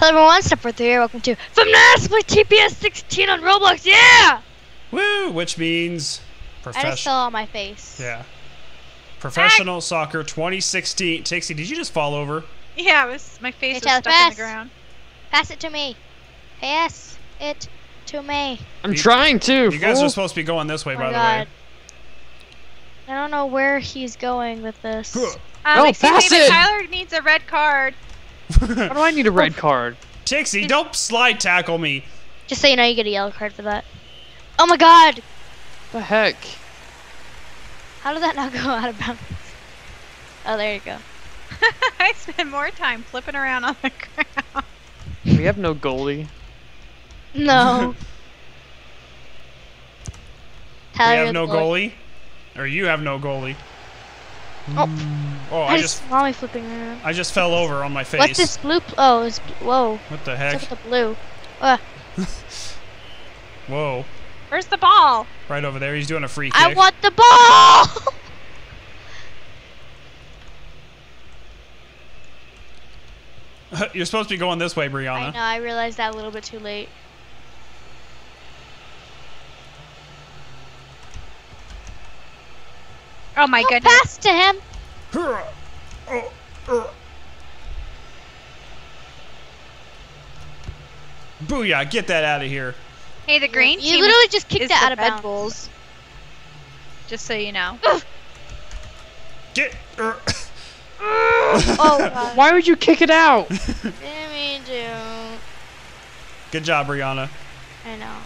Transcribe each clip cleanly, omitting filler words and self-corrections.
Hello everyone, Stepforth here, welcome to FAMASPLY TPS 16 on Roblox, yeah! Woo, which means... I just fell on my face. Yeah. Professional Soccer 2016. Tixie, did you just fall over? Yeah, my face was stuck in the ground. Pass it to me. Pass it to me. I'm trying to, You guys are supposed to be going this way, by the way. I don't know where he's going with this. No, pass it! Tyler needs a red card. Why do I need a red card? Tixie, don't slide tackle me. Just so you know, you get a yellow card for that. Oh my god! The heck? How did that not go out of bounds? Oh, there you go. I spend more time flipping around on the ground. We have no goalie. No. We have no goalie? Or you have no goalie. Oh, I just flipping around. I just fell over on my face. What's this blue? Oh, it's whoa. What the heck? What's the blue? Whoa. Where's the ball? Right over there. He's doing a free kick. I want the ball. You're supposed to be going this way, Brianna. I know. I realized that a little bit too late. Oh my goodness. Pass to him. Booyah, get that out of here. Hey, the green team. You literally just kicked it out of Red Bulls. Just so you know. Get. Oh, God. Why would you kick it out? Let me do. Good job, Brianna. I know.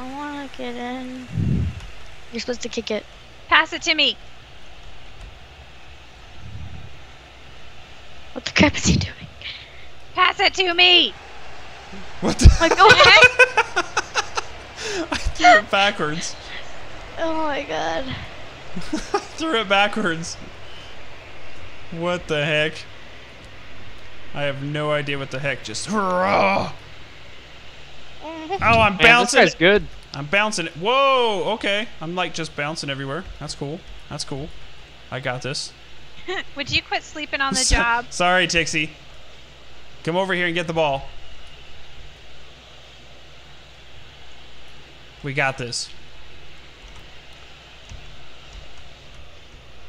I want to get in. You're supposed to kick it. Pass it to me. What the crap is he doing? Pass it to me. What the heck? I threw it backwards. Oh my god. I threw it backwards. What the heck? I have no idea what the heck just. Oh, I'm bouncing. Man, this guy's good. I'm bouncing. Whoa, okay. I'm like just bouncing everywhere. That's cool. That's cool. I got this. Would you quit sleeping on the job? Sorry, Tixie. Come over here and get the ball. We got this.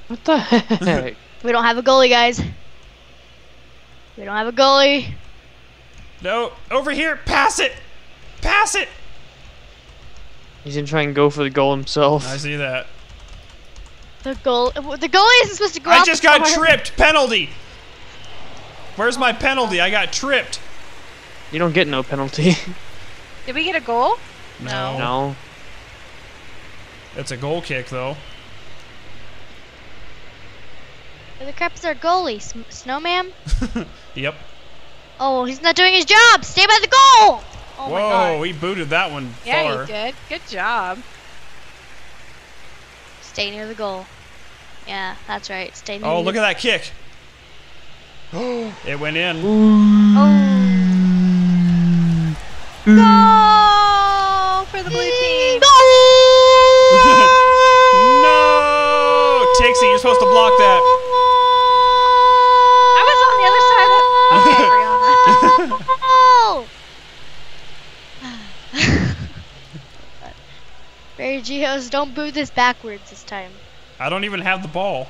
What the heck? We don't have a goalie, guys. We don't have a goalie. No, over here. Pass it. Pass it. He's gonna try and go for the goal himself. I see that. The goalie isn't supposed to go. I just got tripped. Penalty. Where's my penalty? I got tripped. You don't get no penalty. Did we get a goal? No. No. It's a goal kick, though. Where the crap is our goalie? Snowman? Yep. Oh, he's not doing his job. Stay by the goal. Oh my God. He booted that one far. Yeah, he did. Good job. Stay near the goal. Yeah, that's right. Stay near the goal. Oh, look at that kick. It went in. Oh. Goal for the blue team. No! Tixie, you're supposed to block that. I was on the other side of that. Oh! Barry Geos, don't boo this backwards this time. I don't even have the ball.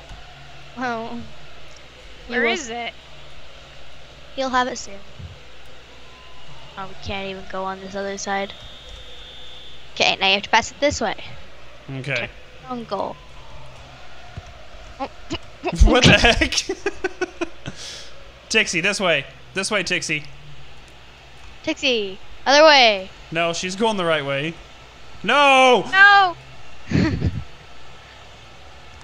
Well, where is it? He'll have it soon. Oh, we can't even go on this other side. Okay, now you have to pass it this way. Okay. On goal. What the heck? Tixie, this way. This way, Tixie. Tixie, other way. No, she's going the right way. No! No!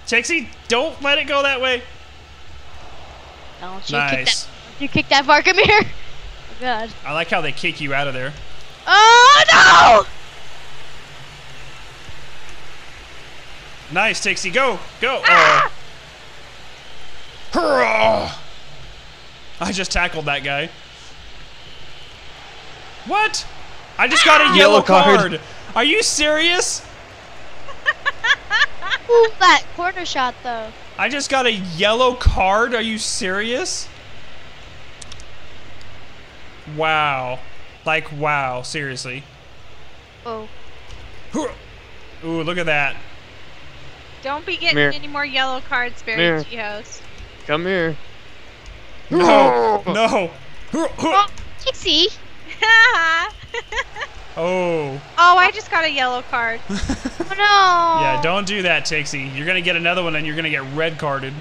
Tixie, don't let it go that way. Don't you kick that far, come here. Oh, God. I like how they kick you out of there. Oh, no! Nice, Tixie. Go! Go! Ah! Hurrah! I just tackled that guy. What? I just got a yellow card. Are you serious? Ooh, that corner shot though. I just got a yellow card. Are you serious? Wow. Like, wow. Seriously. Oh. Ooh, look at that. Don't be getting any more yellow cards, Barry Geos. Come here. No! No! Oh, Kixie! Oh. Oh, I just got a yellow card. Oh, no. Yeah, don't do that, Tixie. You're going to get another one and you're going to get red carded.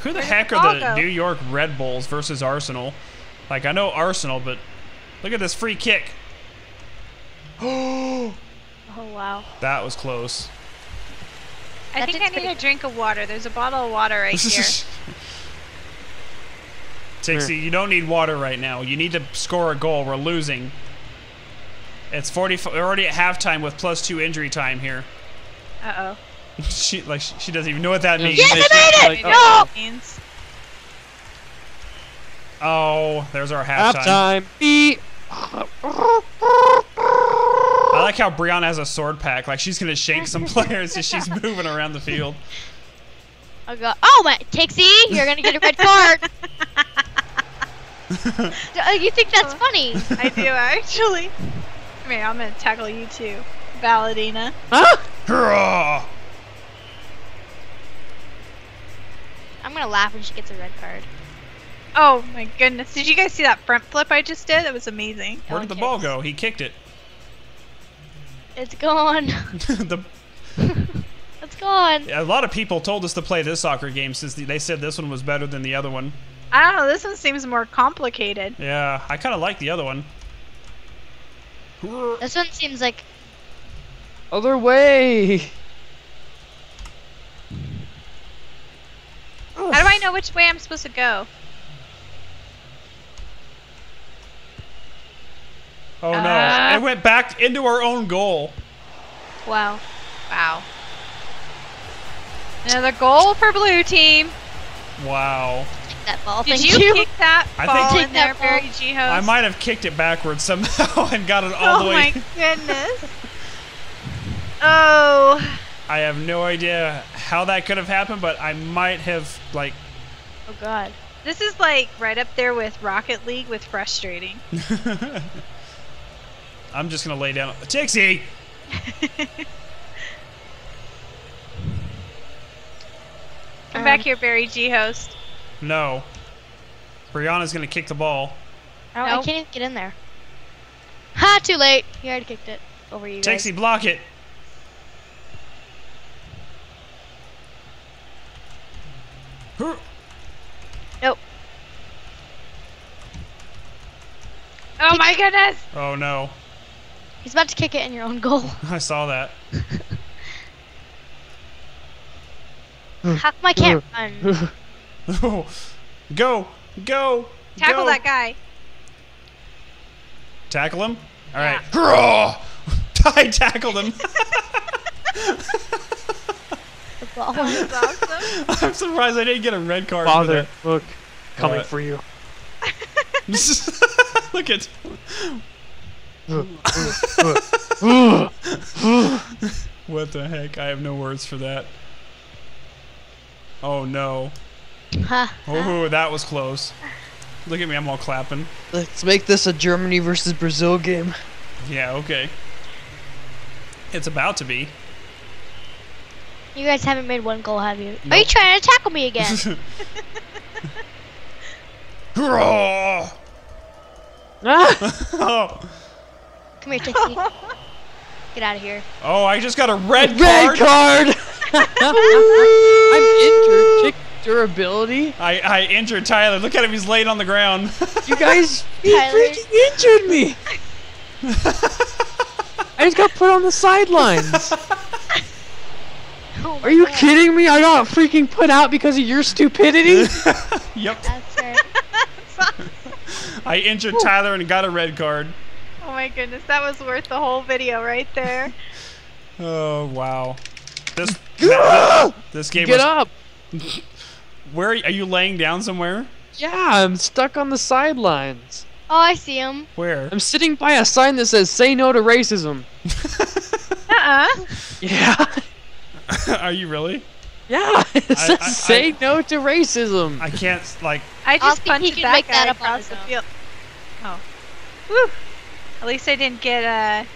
Who the heck are the New York Red Bulls versus Arsenal? Like, I know Arsenal, but look at this free kick. Oh, wow. That was close. I think I need a drink of water. There's a bottle of water right here. Tixie, you don't need water right now. You need to score a goal. We're losing. It's 44. We're already at halftime with +2 injury time here. Uh oh. she doesn't even know what that means. Yes, I made it. Like, no. Oh, there's our halftime. I like how Brianna has a sword pack. Like she's gonna shake some players as she's moving around the field. I go. Oh my, Tixie, you're gonna get a red card. You think that's funny? I do actually. Here, I'm gonna tackle you too, Balladina. Huh? I'm gonna laugh when she gets a red card. Oh my goodness! Did you guys see that front flip I just did? That was amazing. Where did the ball go? He kicked it. It's gone. It's gone. A lot of people told us to play this soccer game since they said this one was better than the other one. I don't know. This one seems more complicated. Yeah, I kind of like the other one. This one seems like... Other way! How do I know which way I'm supposed to go? Oh no, I went back into our own goal. Wow. Wow. Another goal for blue team. Wow. That ball. Did you kick that ball in there, Barry Geos? I might have kicked it backwards somehow and got it all the way. Oh my goodness. Oh. I have no idea how that could have happened, but I might have, like... Oh god. This is like right up there with Rocket League with frustrating. I'm just going to lay down... Tixie! Come back here, Barry Geos. No. Brianna's gonna kick the ball. Oh, nope. I can't even get in there. Ha! Too late. You already kicked it over you. Tixie, block it. Nope. Oh my goodness! Oh no. He's about to kick it in your own goal. I saw that. How come I can't run? Go! Go! Go! Tackle that guy. Tackle him? Alright. Yeah. I tackled him. The ball was awesome. I'm surprised I didn't get a red card. Father, look. Coming for you. Look at... What the heck? I have no words for that. Oh no. Oh, that was close. Look at me, I'm all clapping. Let's make this a Germany versus Brazil game. Yeah, okay. It's about to be. You guys haven't made one goal, have you? Nope. Are you trying to tackle me again? Come here, Tixie. Get out of here. Oh, I just got a red card! I'm injured. Durability. I injured Tyler. Look at him. He's laid on the ground. You guys, he freaking injured me. I just got put on the sidelines. Oh, are you kidding me? I got freaking put out because of your stupidity. Yep. That's right. I injured Tyler and got a red card. Oh my goodness, that was worth the whole video right there. Oh wow. This game. Get up. Where are you laying down somewhere? Yeah, I'm stuck on the sidelines. Oh, I see him. Where? I'm sitting by a sign that says "Say No to Racism." Yeah. Are you really? Yeah. It says "Say No to Racism." I can't. Like. I just punched that guy across the field. Oh. Woo! At least I didn't get a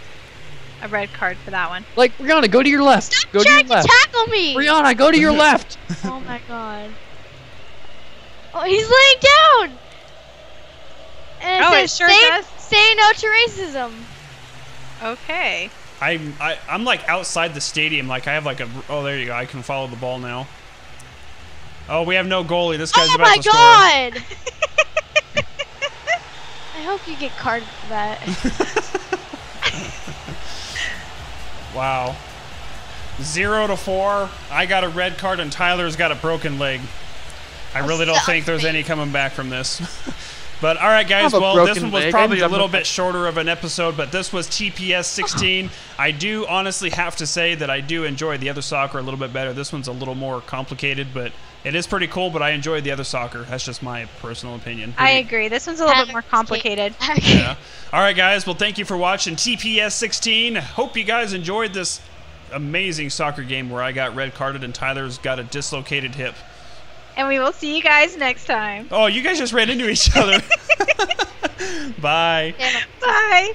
red card for that one. Like, Brianna, go to your left. Stop go trying to your left. Tackle me! Brianna, go to your left! Oh my god. Oh, he's laying down! And it says, say no to racism. Okay. I'm like outside the stadium. Like I have like a oh there you go. I can follow the ball now. Oh we have no goalie. This guy's about to score. Oh my god! I hope you get carded for that. Wow. 0-4. I got a red card and Tyler's got a broken leg. I really don't think there's any coming back from this. But all right, guys. Well, this one was probably a little bit shorter of an episode, but this was TPS 16. I do honestly have to say that I do enjoy the other soccer a little bit better. This one's a little more complicated, but it is pretty cool. But I enjoyed the other soccer. That's just my personal opinion. I agree. This one's a little bit more complicated. Yeah. All right, guys. Well, thank you for watching TPS 16. Hope you guys enjoyed this amazing soccer game where I got red carded and Tyler's got a dislocated hip. And we will see you guys next time. Oh, you guys just ran into each other. Bye. Yeah. Bye.